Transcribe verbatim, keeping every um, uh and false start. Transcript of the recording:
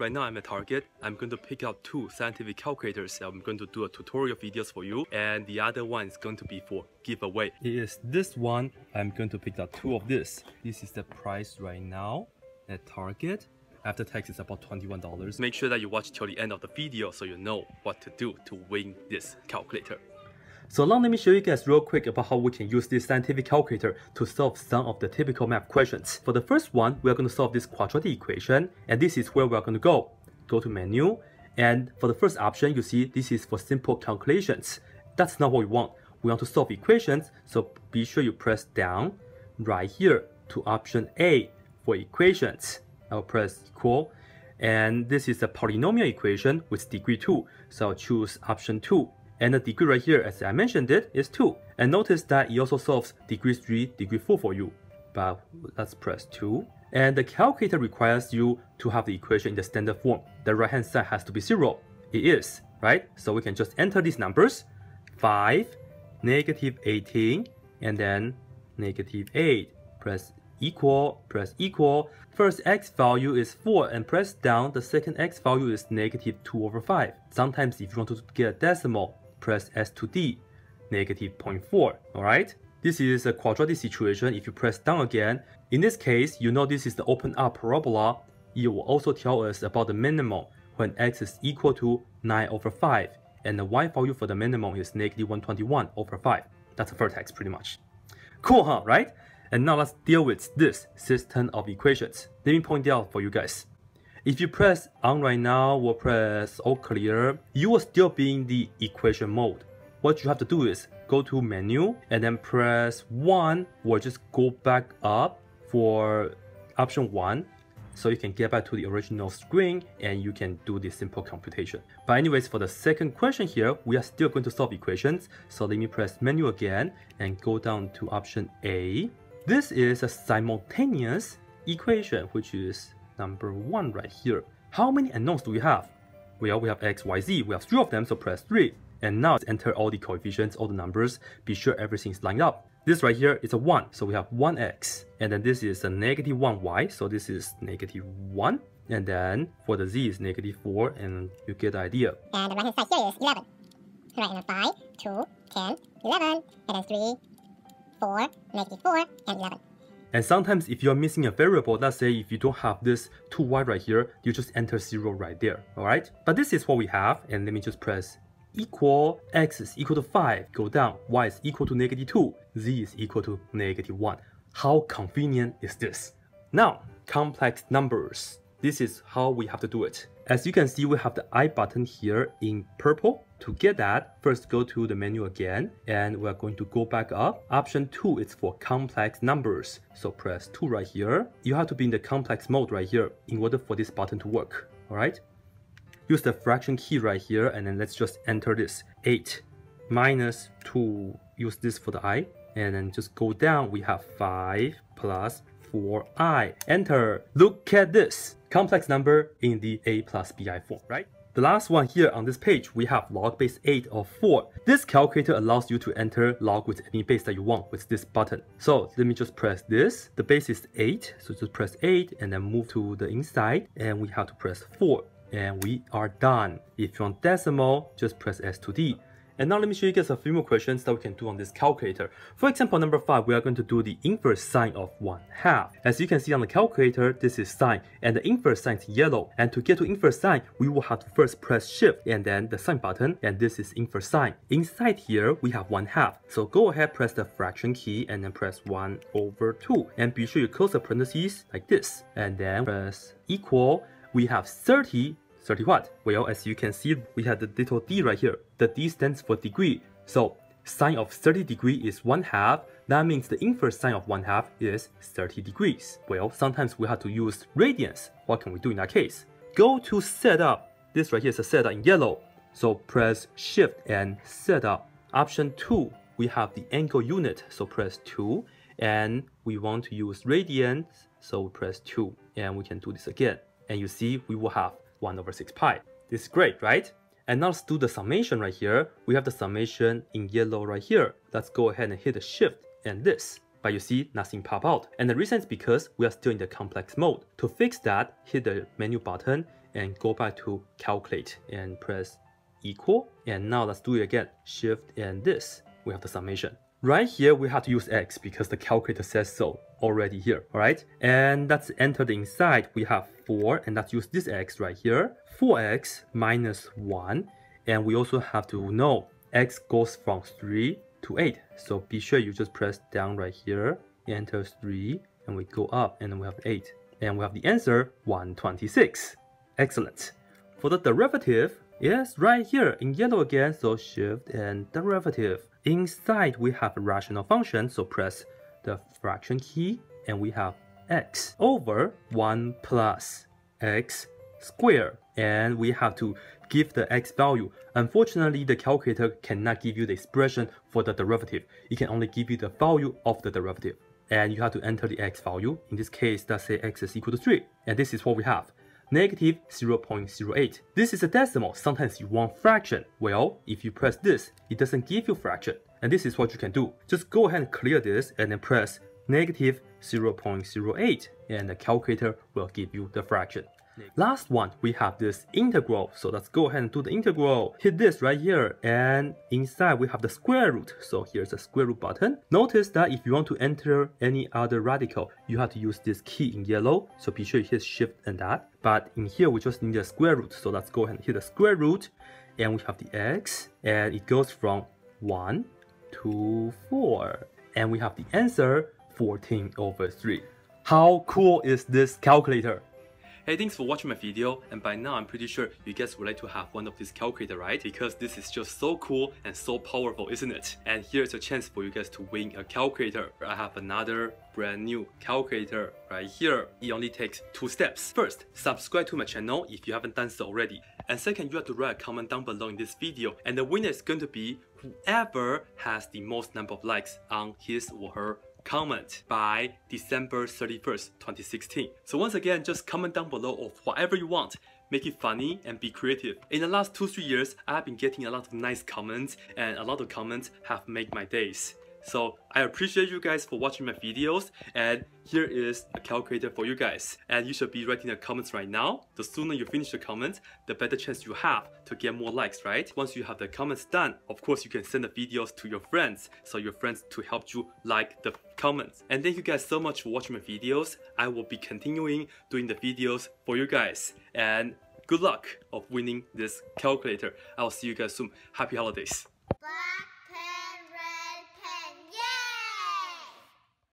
Right now I'm at Target. I'm going to pick out two scientific calculators. I'm going to do a tutorial videos for you, and the other one is going to be for giveaway. It is this one. I'm going to pick out two of this. This is the price right now at Target. After tax, it's about twenty-one dollars. Make sure that you watch till the end of the video so you know what to do to win this calculator. So now let me show you guys real quick about how we can use this scientific calculator to solve some of the typical math questions. For the first one, we are going to solve this quadratic equation, and this is where we are going to go. Go to menu, and for the first option, you see this is for simple calculations. That's not what we want. We want to solve equations, so be sure you press down right here to option A for equations. I'll press equal, and this is a polynomial equation with degree two, so I'll choose option two, and the degree right here, as I mentioned it, is two, and notice that it also solves degree three, degree four for you, but let's press two, and the calculator requires you to have the equation in the standard form. The right hand side has to be zero. It is, right? So we can just enter these numbers, five, negative eighteen, and then negative eight, press equal, press equal. First x value is four and press down. The second x value is negative two over five. Sometimes if you want to get a decimal, press S two D, negative zero point four, alright? This is a quadratic situation if you press down again. In this case, you know this is the open up parabola. It will also tell us about the minimum when x is equal to nine over five and the y value for the minimum is negative one hundred twenty-one over five. That's a vertex pretty much. Cool, huh, right? And now let's deal with this system of equations. Let me point out for you guys. If you press on right now or press all clear, you will still be in the equation mode. What you have to do is go to menu and then press one or just go back up for option one so you can get back to the original screen and you can do the simple computation. But anyways, for the second question here, we are still going to solve equations. So let me press menu again and go down to option A. This is a simultaneous equation, which is number one right here. How many unknowns do we have? Well, we have x, y, z. We have three of them, so press three. And now enter all the coefficients, all the numbers. Be sure everything's lined up. This right here is a one, so we have one x. And then this is a negative one y, so this is negative one. And then for the z is negative four, and you get the idea. And the right hand side here is eleven. Right, and then five, two, ten, eleven, and then three, four, negative four, and eleven. And sometimes if you're missing a variable, let's say if you don't have this two y right here, you just enter zero right there, alright? But this is what we have, and let me just press equal, x is equal to five, go down, y is equal to negative two, z is equal to negative one. How convenient is this? Now, complex numbers. This is how we have to do it. As you can see, we have the I button here in purple. To get that, first go to the menu again, and we're going to go back up. Option two is for complex numbers, so press two right here. You have to be in the complex mode right here in order for this button to work, alright? Use the fraction key right here, and then let's just enter this. eight minus two, use this for the I, and then just go down. We have five plus four i. Enter. Look at this. Complex number in the a plus bi form, right? The last one here on this page, we have log base eight of four. This calculator allows you to enter log with any base that you want with this button. So let me just press this. The base is eight, so just press eight and then move to the inside, and we have to press four. And we are done. If you want decimal, just press S two D. And now let me show you guys a few more questions that we can do on this calculator. For example, number five, we are going to do the inverse sine of one half. As you can see on the calculator, this is sine, and the inverse sine is yellow. And to get to inverse sine, we will have to first press shift and then the sine button, and this is inverse sine. Inside here, we have one half. So go ahead, press the fraction key, and then press one over two. And be sure you close the parentheses like this. And then press equal, we have thirty. thirty what? Well, as you can see, we have the little d right here. The d stands for degree. So sine of thirty degree is one half. That means the inverse sine of one half is thirty degrees. Well, sometimes we have to use radians. What can we do in that case? Go to setup. This right here is a setup in yellow. So press shift and setup. Option two, we have the angle unit. So press two. And we want to use radians. So press two. And we can do this again. And you see, we will have one over six pi. This is great, right? And now let's do the summation right here. We have the summation in yellow right here. Let's go ahead and hit the shift and this. But you see, nothing pop out. And the reason is because we are still in the complex mode. To fix that, hit the menu button and go back to calculate and press equal. And now let's do it again, shift and this, we have the summation. Right here, we have to use X because the calculator says so already here, all right? And let's enter the inside, we have four, and let's use this X right here, four X minus one, and we also have to know X goes from three to eight. So be sure you just press down right here, enter three, and we go up, and then we have eight. And we have the answer, one hundred twenty-six. Excellent. For the derivative, yes, right here in yellow again, so shift and derivative. Inside we have a rational function, so press the fraction key, and we have x over one plus x squared. And we have to give the x value. Unfortunately, the calculator cannot give you the expression for the derivative. It can only give you the value of the derivative. And you have to enter the x value. In this case, let's say x is equal to three. And this is what we have, negative zero point zero eight. This is a decimal. Sometimes you want fraction. Well, if you press this, it doesn't give you fraction. And this is what you can do. Just go ahead and clear this and then press negative zero point zero eight. And the calculator will give you the fraction. Last one, we have this integral. So let's go ahead and do the integral. Hit this right here. And inside we have the square root. So here's the square root button. Notice that if you want to enter any other radical, you have to use this key in yellow. So be sure you hit shift and that. But in here, we just need a square root. So let's go ahead and hit the square root. And we have the x. And it goes from one to four. And we have the answer, fourteen over three. How cool is this calculator? Hey, thanks for watching my video, and by now I'm pretty sure you guys would like to have one of these calculators, right? Because this is just so cool and so powerful, isn't it? And here's a chance for you guys to win a calculator. I have another brand new calculator right here. It only takes two steps. First, subscribe to my channel if you haven't done so already. And second, you have to write a comment down below in this video, and the winner is going to be whoever has the most number of likes on his or her comment by December thirty-first, twenty sixteen. So once again, just comment down below of whatever you want. Make it funny and be creative. In the last two, three years, I have been getting a lot of nice comments, and a lot of comments have made my days. So I appreciate you guys for watching my videos, and here is a calculator for you guys. And you should be writing the comments right now. The sooner you finish the comments, the better chance you have to get more likes, right? Once you have the comments done, of course you can send the videos to your friends, so your friends to help you like the comments. And thank you guys so much for watching my videos. I will be continuing doing the videos for you guys. And good luck of winning this calculator. I'll see you guys soon. Happy holidays.